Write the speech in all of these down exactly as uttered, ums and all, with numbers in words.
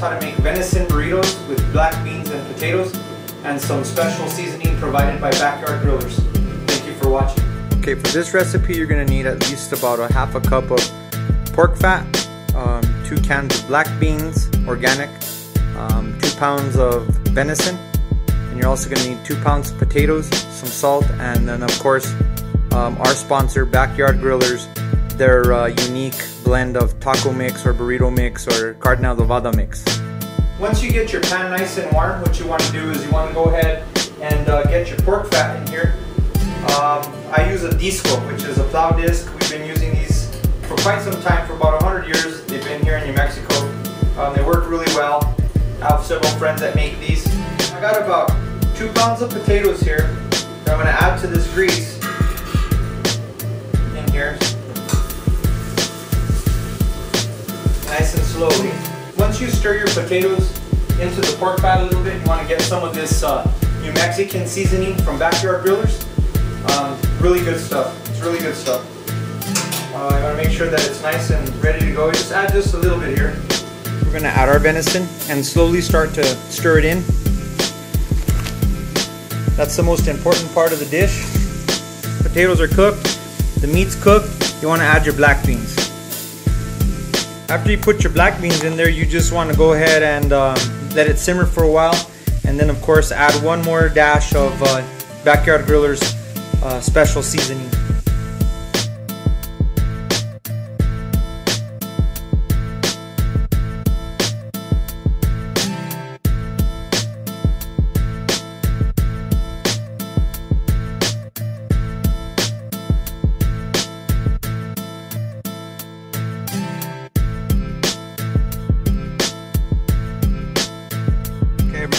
How to make venison burritos with black beans and potatoes and some special seasoning provided by Backyard Grillerz. Thank you for watching. Okay, for this recipe you're going to need at least about a half a cup of pork fat, um, two cans of black beans, organic, um, two pounds of venison, and you're also going to need two pounds of potatoes, some salt, and then of course um, our sponsor Backyard Grillerz, their uh, unique blend of taco mix or burrito mix or Carne Adovada mix. Once you get your pan nice and warm, what you want to do is you want to go ahead and uh, get your pork fat in here. Um, I use a disco, which is a plow disc. We've been using these for quite some time, for about one hundred years. They've been here in New Mexico. Um, they work really well. I have several friends that make these. I got about two pounds of potatoes here that I'm going to add to this grease in here. Nice and slowly. Once you stir your potatoes into the pork fat a little bit, you want to get some of this uh, New Mexican seasoning from Backyard Grillerz. Um, really good stuff. It's really good stuff. Uh, you want to make sure that it's nice and ready to go. You just add just a little bit here. We're going to add our venison and slowly start to stir it in. That's the most important part of the dish. Potatoes are cooked, the meat's cooked, you want to add your black beans. After you put your black beans in there, you just want to go ahead and um, let it simmer for a while, and then of course add one more dash of uh, Backyard Grillerz uh, special seasoning.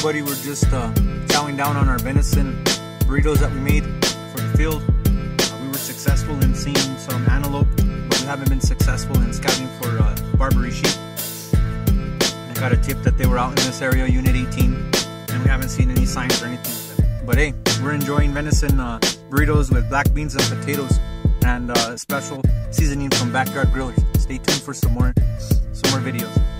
Everybody, we're just uh, chowing down on our venison burritos that we made for the field. Uh, we were successful in seeing some antelope, but we haven't been successful in scouting for uh, Barbary sheep. I got a tip that they were out in this area, Unit eighteen, and we haven't seen any signs or anything. But hey, we're enjoying venison uh, burritos with black beans and potatoes, and uh, special seasoning from Backyard Grillerz. Stay tuned for some more, some more videos.